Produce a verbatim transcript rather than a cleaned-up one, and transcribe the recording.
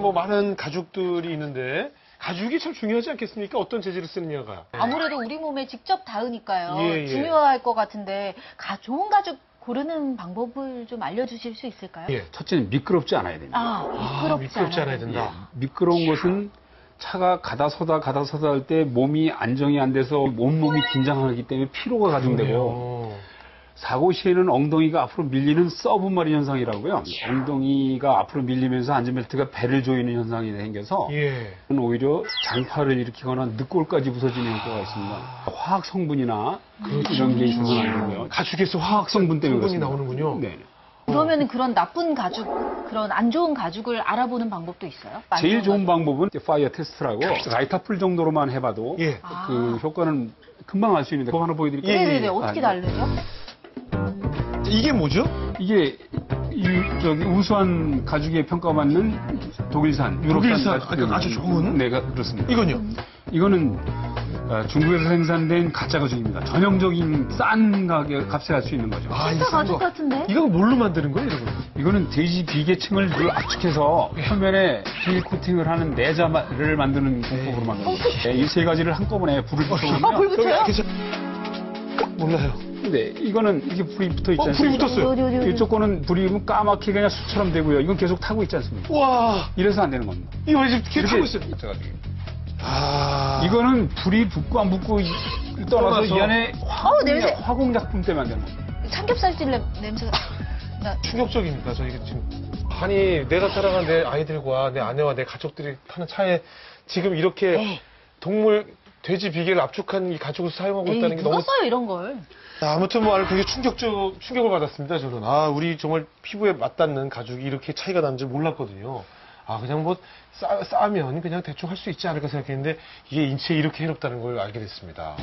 뭐 많은 가죽들이 있는데 가죽이 참 중요하지 않겠습니까? 어떤 재질을 쓰느냐가. 아무래도 우리 몸에 직접 닿으니까요. 예, 예. 중요할 것 같은데 가, 좋은 가죽 고르는 방법을 좀 알려주실 수 있을까요? 예. 첫째는 미끄럽지 않아야 됩니다. 아, 미끄럽지, 아, 미끄럽지 않아야 된다. 예. 미끄러운 야. 것은 차가 가다 서다 가다 서다 할 때 몸이 안정이 안 돼서 온몸이 긴장하기 때문에 피로가 가중되고 사고 시에는 엉덩이가 앞으로 밀리는 서브마리 현상이라고요. 야. 엉덩이가 앞으로 밀리면서 안전벨트가 배를 조이는 현상이 생겨서 예. 오히려 장파를 일으키거나 늑골까지 부서지는 효과가 있습니다. 화학 성분이나 그렇죠. 이런 게 있어서는 안 되고요. 가죽에서 화학 성분 때문에 그렇습니다. 나오는군요. 네네. 그러면 그런 나쁜 가죽, 그런 안 좋은 가죽을 알아보는 방법도 있어요? 제일 좋은 가죽. 방법은 파이어 테스트라고 라이터풀 정도로만 해봐도 예. 그 아. 효과는 금방 알 수 있는데 그거 하나 보여드릴게요. 네네네. 네. 어떻게 다르죠? 이게 뭐죠? 이게 이, 저기 우수한 가죽에 평가받는 독일산, 유럽산 가죽. 아주 좋은? 네, 그렇습니다. 이건요? 이거는 중국에서 생산된 가짜 가죽입니다. 전형적인 싼 가격 값에 할 수 있는 거죠. 아, 진짜 가죽 같은데? 이거 뭘로 만드는 거예요? 이거? 이거는 돼지 비계층을 늘 압축해서 표면에 비닐 코팅을 하는 내자를 만드는 공법으로 만든 거예요. 네, 이 세 가지를 한꺼번에 불을 붙여보면 아, 불 붙여요? 몰라요. 네, 이거는 이게 불이 붙어 있지 않습니까? 어, 불이 붙었어요. 이쪽 거는 불이 까맣게 그냥 숯처럼 되고요. 이건 계속 타고 있지 않습니까? 와, 이래서 안 되는 겁니다. 이거 지금 계속 타고 있어요. 아, 이거는 불이 붙고 안 붙고 떠나서 이 안에 화공, 어, 냄새. 화공 작품 때문에 안 되는 겁니다. 삼겹살집 냄새가 나... 충격적입니다. 저 이게 지금 아니 내가 살아간 내 아이들과 내 아내와 내 가족들이 타는 차에 지금 이렇게 에이. 동물 돼지 비계를 압축한 이 가죽을 사용하고 에이, 있다는 게 너무 써요 이런 걸. 아무튼 뭐 그게 충격적 충격을 받았습니다. 저는 아 우리 정말 피부에 맞닿는 가죽이 이렇게 차이가 나는 줄 몰랐거든요. 아 그냥 뭐 싸, 싸면 그냥 대충 할 수 있지 않을까 생각했는데 이게 인체에 이렇게 해롭다는 걸 알게 됐습니다.